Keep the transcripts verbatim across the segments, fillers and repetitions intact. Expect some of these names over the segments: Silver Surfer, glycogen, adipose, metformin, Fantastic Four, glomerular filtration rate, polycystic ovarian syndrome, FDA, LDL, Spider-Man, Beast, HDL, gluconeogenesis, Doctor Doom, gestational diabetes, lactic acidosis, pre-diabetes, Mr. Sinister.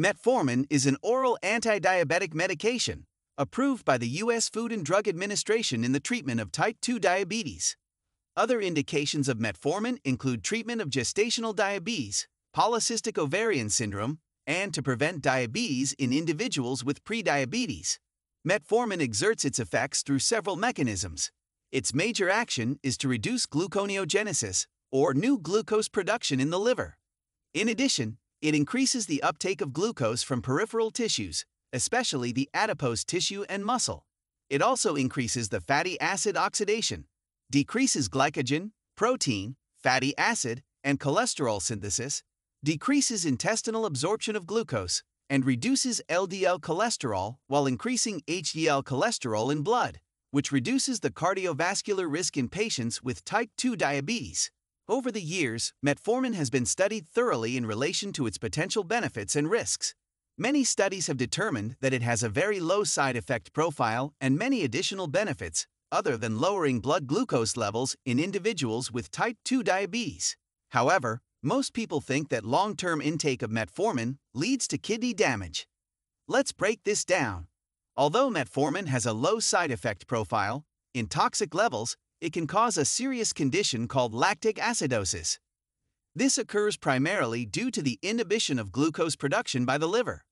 Metformin is an oral anti-diabetic medication approved by the U S Food and Drug Administration in the treatment of type two diabetes. Other indications of metformin include treatment of gestational diabetes, polycystic ovarian syndrome, and to prevent diabetes in individuals with prediabetes. Metformin exerts its effects through several mechanisms. Its major action is to reduce gluconeogenesis, or new glucose production in the liver. In addition, it increases the uptake of glucose from peripheral tissues, especially the adipose tissue and muscle. It also increases the fatty acid oxidation, decreases glycogen, protein, fatty acid, and cholesterol synthesis, decreases intestinal absorption of glucose, and reduces L D L cholesterol while increasing H D L cholesterol in blood, which reduces the cardiovascular risk in patients with type two diabetes. Over the years, metformin has been studied thoroughly in relation to its potential benefits and risks. Many studies have determined that it has a very low side effect profile and many additional benefits, other than lowering blood glucose levels in individuals with type two diabetes. However, most people think that long-term intake of metformin leads to kidney damage. Let's break this down. Although metformin has a low side effect profile, in toxic levels, it can cause a serious condition called lactic acidosis. This occurs primarily due to the inhibition of glucose production by the liver.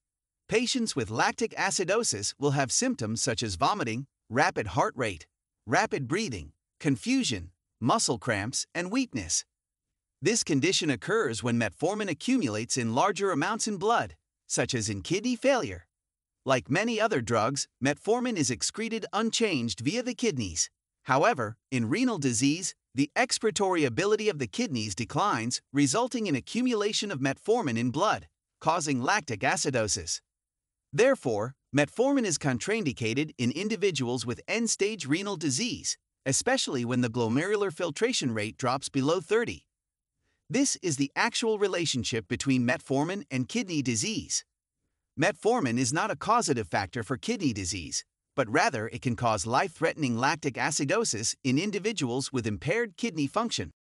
Patients with lactic acidosis will have symptoms such as vomiting, rapid heart rate, rapid breathing, confusion, muscle cramps, and weakness. This condition occurs when metformin accumulates in larger amounts in blood, such as in kidney failure. Like many other drugs, metformin is excreted unchanged via the kidneys. However, in renal disease, the excretory ability of the kidneys declines, resulting in accumulation of metformin in blood, causing lactic acidosis. Therefore, metformin is contraindicated in individuals with end-stage renal disease, especially when the glomerular filtration rate drops below thirty. This is the actual relationship between metformin and kidney disease. Metformin is not a causative factor for kidney disease, but rather it can cause life-threatening lactic acidosis in individuals with impaired kidney function.